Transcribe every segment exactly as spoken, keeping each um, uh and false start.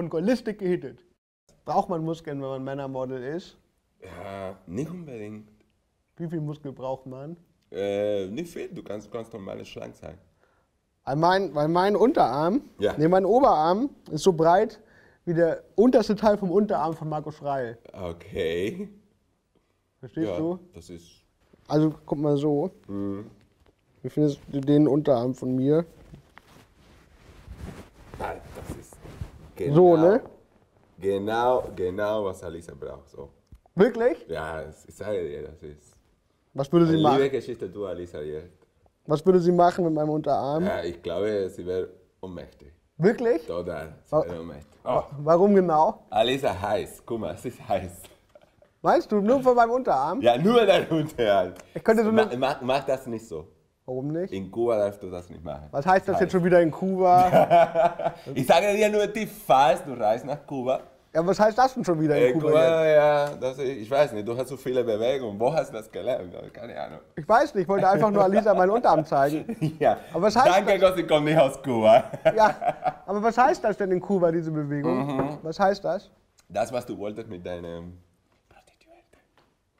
von Gollistik gehittet. Braucht man Muskeln, wenn man Männermodel ist? Ja, nicht unbedingt. Wie viel Muskel braucht man? Äh, nicht viel, du kannst ganz normale schlank sein. Mein, weil mein Unterarm, ja. nee, mein Oberarm ist so breit wie der unterste Teil vom Unterarm von Marco Frey. Okay. Verstehst ja, du? Das ist. Also guck mal so. Mhm. Wie findest du den Unterarm von mir? Nein, das ist genau, so, ne? Genau, genau, was Alisa braucht. So. Wirklich? Ja, ich sage dir, das ist. Was würde sie machen? Liebe Geschichte, du Alisa jetzt. Was würde sie machen mit meinem Unterarm? Ja, ich glaube, sie wäre ohnmächtig. Wirklich? Total, sie wäre ohnmächtig. Oh. Warum genau? Alisa heiß, guck mal, es ist heiß. Meinst du, nur von meinem Unterarm? Ja, nur dein Unterarm. Ich könnte so mach, mach, mach das nicht so. Warum nicht? In Kuba darfst du das nicht machen. Was heißt das, das heißt. jetzt schon wieder in Kuba? Ich sage dir nur, die falls du reist nach Kuba. Ja, was heißt das denn schon wieder in äh, Kuba? Kuba ja, das, ich weiß nicht, du hast so viele Bewegungen. Wo hast du das gelernt? Keine Ahnung. Ich weiß nicht, ich wollte einfach nur Alisa meinen Unterarm zeigen. Ja. Aber was heißt Danke, das? Gosi kommt nicht aus Kuba. Ja, aber was heißt das denn in Kuba, diese Bewegung? Mhm. Was heißt das? Das, was du wolltest mit deinem...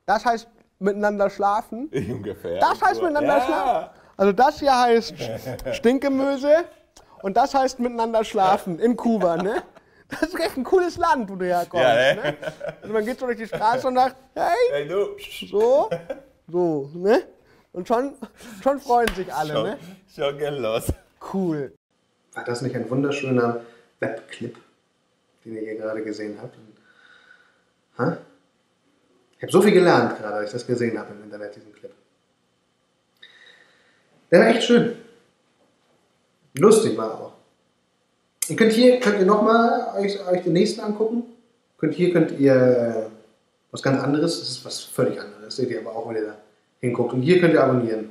Das heißt miteinander schlafen? Ungefähr. Das heißt miteinander ja. schlafen? Also das hier heißt Stinkemöse und das heißt miteinander schlafen in Kuba, ne? Das ist echt ein cooles Land, wo du herkommst, ja, ne? ne? Also man geht so durch die Straße und sagt, hey, hey du. so, so, ne? Und schon, schon freuen sich alle, schon, ne? Schon gehen los. Cool. War das nicht ein wunderschöner Webclip, den ihr hier gerade gesehen habt? Hä? Ich habe so viel gelernt gerade, als ich das gesehen habe im Internet, diesen Clip. Der war echt schön. Lustig war auch. Ihr könnt hier, könnt ihr nochmal euch, euch den nächsten angucken. Könnt hier könnt ihr was ganz anderes, das ist was völlig anderes, das seht ihr aber auch, wenn ihr da hinguckt. Und hier könnt ihr abonnieren.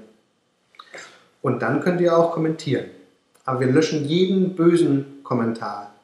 Und dann könnt ihr auch kommentieren. Aber wir löschen jeden bösen Kommentar.